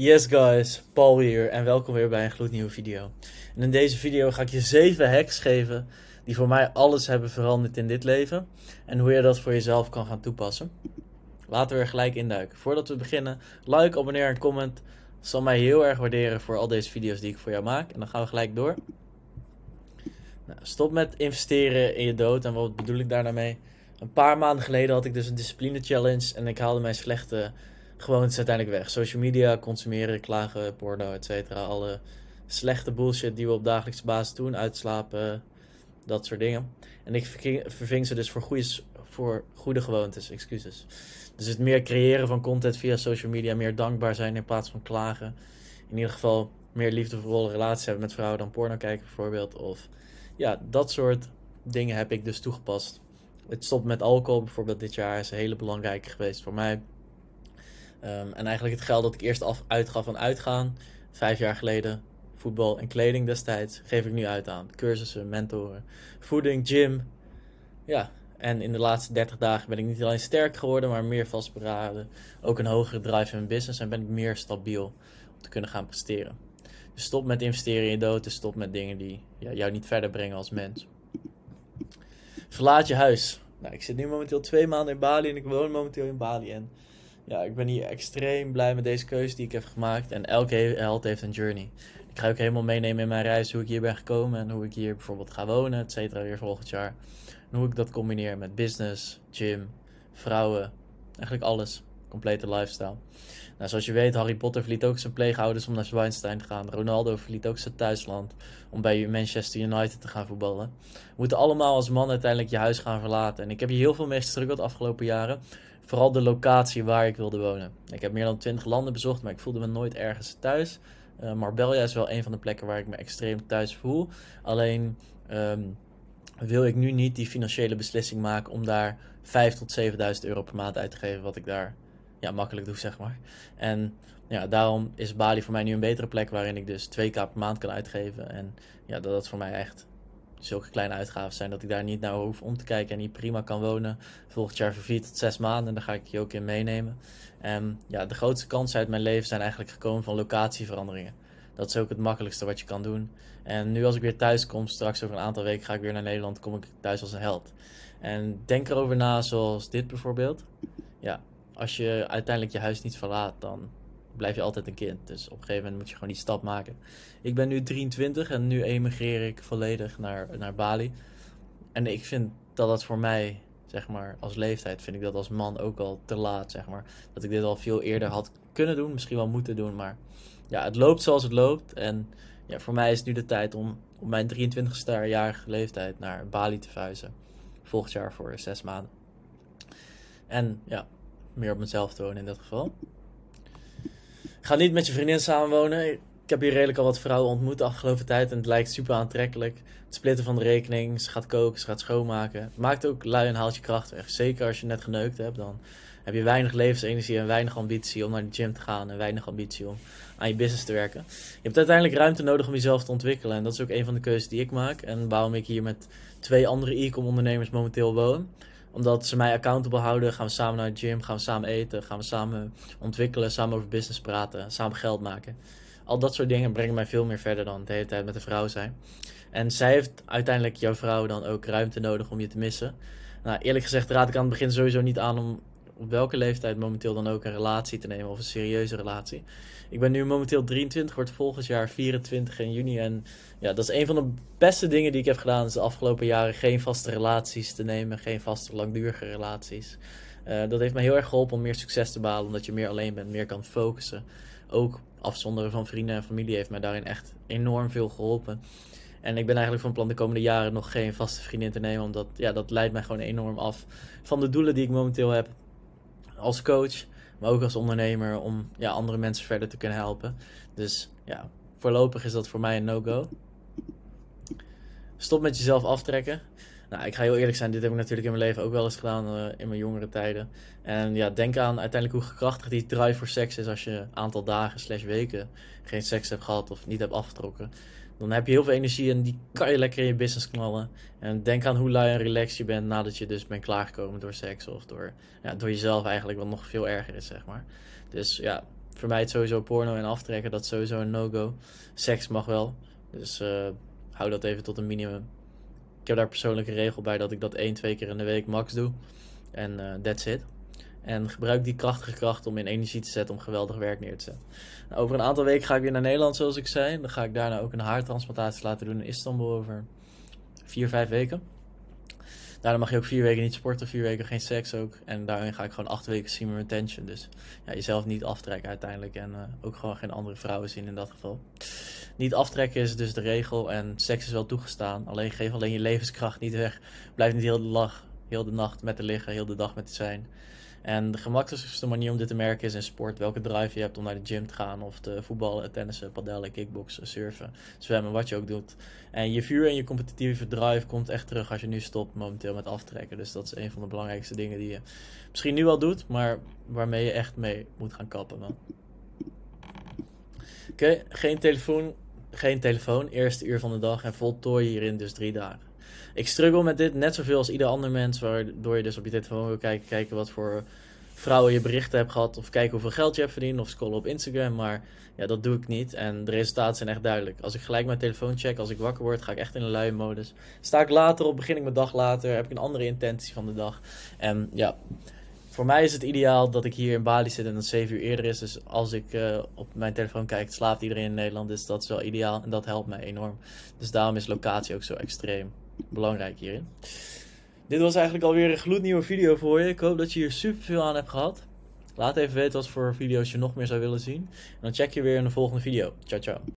Yes guys, Paul hier en welkom weer bij een gloednieuwe video. En in deze video ga ik je 7 hacks geven die voor mij alles hebben veranderd in dit leven. En hoe je dat voor jezelf kan gaan toepassen. Laten we er gelijk induiken. Voordat we beginnen, like, abonneer en comment. Dat zal mij heel erg waarderen voor al deze video's die ik voor jou maak. En dan gaan we gelijk door. Nou, stop met investeren in je dood. En wat bedoel ik daar nou mee? Een paar maanden geleden had ik dus een discipline challenge en ik haalde mijn slechte gewoontes uiteindelijk weg. Social media, consumeren, klagen, porno, etc. Alle slechte bullshit die we op dagelijkse basis doen. Uitslapen, dat soort dingen. En ik verving ze dus voor goede gewoontes, excuses. Dus het meer creëren van content via social media, meer dankbaar zijn in plaats van klagen. In ieder geval meer liefdevolle relaties hebben met vrouwen dan porno kijken bijvoorbeeld. Of ja, dat soort dingen heb ik dus toegepast. Het stoppen met alcohol bijvoorbeeld dit jaar is een hele belangrijke geweest voor mij. En eigenlijk het geld dat ik eerst uitgaf aan uitgaan, 5 jaar geleden, voetbal en kleding destijds, geef ik nu uit aan cursussen, mentoren, voeding, gym. Ja, en in de laatste 30 dagen ben ik niet alleen sterk geworden, maar meer vastberaden. Ook een hogere drive in mijn business en ben ik meer stabiel om te kunnen gaan presteren. Dus stop met investeren in je dood, dus stop met dingen die jou niet verder brengen als mens. Verlaat je huis. Nou, ik zit nu momenteel 2 maanden in Bali en ik woon momenteel in Bali. En ja, ik ben hier extreem blij met deze keuze die ik heb gemaakt. En elke held heeft een journey. Ik ga ook helemaal meenemen in mijn reis hoe ik hier ben gekomen. En hoe ik hier bijvoorbeeld ga wonen, et cetera, weer volgend jaar. En hoe ik dat combineer met business, gym, vrouwen. Eigenlijk alles. Complete lifestyle. Nou, zoals je weet, Harry Potter verliet ook zijn pleegouders om naar Zweinstein te gaan. Ronaldo verliet ook zijn thuisland om bij Manchester United te gaan voetballen. We moeten allemaal als man uiteindelijk je huis gaan verlaten. En ik heb hier heel veel mee gestruggeld de afgelopen jaren. Vooral de locatie waar ik wilde wonen. Ik heb meer dan 20 landen bezocht, maar ik voelde me nooit ergens thuis. Marbella is wel een van de plekken waar ik me extreem thuis voel. Alleen wil ik nu niet die financiële beslissing maken om daar 5.000 tot 7.000 euro per maand uit te geven, wat ik daar makkelijk doe, zeg maar. En ja, daarom is Bali voor mij nu een betere plek waarin ik dus 2.000 per maand kan uitgeven. En ja, dat voor mij echt zulke kleine uitgaven zijn dat ik daar niet naar hoef om te kijken en hier prima kan wonen. Volgend jaar voor 4 tot 6 maanden en daar ga ik je ook in meenemen. En ja, de grootste kansen uit mijn leven zijn eigenlijk gekomen van locatieveranderingen. Dat is ook het makkelijkste wat je kan doen. En nu als ik weer thuis kom, straks over een aantal weken ga ik weer naar Nederland, kom ik thuis als een held. En denk erover na, zoals dit bijvoorbeeld. Ja, als je uiteindelijk je huis niet verlaat, dan blijf je altijd een kind. Dus op een gegeven moment moet je gewoon die stap maken. Ik ben nu 23 en nu emigreer ik volledig naar Bali. En ik vind dat voor mij, zeg maar, als leeftijd, vind ik dat als man ook al te laat, zeg maar. Dat ik dit al veel eerder had kunnen doen, misschien wel moeten doen. Maar ja, het loopt zoals het loopt. En ja, voor mij is het nu de tijd om op mijn 23-jarige leeftijd naar Bali te verhuizen. Volgend jaar voor 6 maanden. En ja, meer op mezelf te wonen in dat geval. Ga niet met je vriendin samenwonen. Ik heb hier redelijk al wat vrouwen ontmoet de afgelopen tijd en het lijkt super aantrekkelijk. Het splitten van de rekening, ze gaat koken, ze gaat schoonmaken. Het maakt ook lui en haalt je kracht weg. Zeker als je net geneukt hebt, dan heb je weinig levensenergie en weinig ambitie om naar de gym te gaan. En weinig ambitie om aan je business te werken. Je hebt uiteindelijk ruimte nodig om jezelf te ontwikkelen. En dat is ook een van de keuzes die ik maak. En waarom ik hier met 2 andere e-com ondernemers momenteel woon. Omdat ze mij accountable houden, gaan we samen naar de gym, gaan we samen eten, gaan we samen ontwikkelen, samen over business praten, samen geld maken. Al dat soort dingen brengen mij veel meer verder dan de hele tijd met een vrouw zijn. En zij heeft uiteindelijk, jouw vrouw, dan ook ruimte nodig om je te missen. Nou, eerlijk gezegd raad ik aan het begin sowieso niet aan om op welke leeftijd momenteel dan ook een relatie te nemen of een serieuze relatie. Ik ben nu momenteel 23, word volgend jaar 24 in juni. En ja, dat is een van de beste dingen die ik heb gedaan is de afgelopen jaren. Geen vaste relaties te nemen, geen vaste langdurige relaties. Dat heeft mij heel erg geholpen om meer succes te behalen, omdat je meer alleen bent, meer kan focussen. Ook afzonderen van vrienden en familie heeft mij daarin echt enorm veel geholpen. En ik ben eigenlijk van plan de komende jaren nog geen vaste vriendin te nemen, omdat ja, dat leidt mij gewoon enorm af van de doelen die ik momenteel heb. Als coach, maar ook als ondernemer om ja, andere mensen verder te kunnen helpen. Dus ja, voorlopig is dat voor mij een no-go. Stop met jezelf aftrekken. Nou, ik ga heel eerlijk zijn, dit heb ik natuurlijk in mijn leven ook wel eens gedaan in mijn jongere tijden. En ja, denk aan uiteindelijk hoe krachtig die drive voor seks is als je een aantal dagen / weken geen seks hebt gehad of niet hebt afgetrokken. Dan heb je heel veel energie en die kan je lekker in je business knallen. En denk aan hoe lui en relaxed je bent nadat je dus bent klaargekomen door seks of door jezelf eigenlijk, wat nog veel erger is, zeg maar. Dus ja, vermijd sowieso porno en aftrekken. Dat is sowieso een no-go. Seks mag wel. Dus hou dat even tot een minimum. Ik heb daar persoonlijk een regel bij dat ik dat 1-2 keer in de week max doe. En that's it. En gebruik die krachtige kracht om in energie te zetten om geweldig werk neer te zetten. Nou, over een aantal weken ga ik weer naar Nederland, zoals ik zei. Dan ga ik daarna ook een haartransplantatie laten doen in Istanbul over 4-5 weken. Daarna mag je ook 4 weken niet sporten, 4 weken geen seks ook. En daarin ga ik gewoon 8 weken similar attention. Dus ja, jezelf niet aftrekken uiteindelijk. En ook gewoon geen andere vrouwen zien in dat geval. Niet aftrekken is dus de regel. En seks is wel toegestaan. Alleen geef alleen je levenskracht niet weg. Blijf niet heel de nacht met te liggen, heel de dag met te zijn. En de gemakkelijkste manier om dit te merken is in sport. Welke drive je hebt om naar de gym te gaan. Of te voetballen, tennissen, padellen, kickboksen, surfen, zwemmen, wat je ook doet. En je vuur en je competitieve drive komt echt terug als je nu stopt momenteel met aftrekken. Dus dat is een van de belangrijkste dingen die je misschien nu al doet. Maar waarmee je echt mee moet gaan kappen, man. Oké, geen telefoon. Eerste uur van de dag en voltooi je hierin dus 3 dagen. Ik struggle met dit net zoveel als ieder ander mens, waardoor je dus op je telefoon wil kijken, kijken wat voor vrouwen je berichten hebt gehad, of kijken hoeveel geld je hebt verdiend, of scrollen op Instagram, maar ja, dat doe ik niet en de resultaten zijn echt duidelijk. Als ik gelijk mijn telefoon check, als ik wakker word, ga ik echt in een luie modus. Sta ik later op, begin ik mijn dag later, heb ik een andere intentie van de dag en ja... Voor mij is het ideaal dat ik hier in Bali zit en dat 7 uur eerder is. Dus als ik op mijn telefoon kijk, slaapt iedereen in Nederland. Dus dat is wel ideaal en dat helpt mij enorm. Dus daarom is locatie ook zo extreem belangrijk hierin. Dit was eigenlijk alweer een gloednieuwe video voor je. Ik hoop dat je hier superveel aan hebt gehad. Laat even weten wat voor video's je nog meer zou willen zien. En dan check je weer in de volgende video. Ciao, ciao.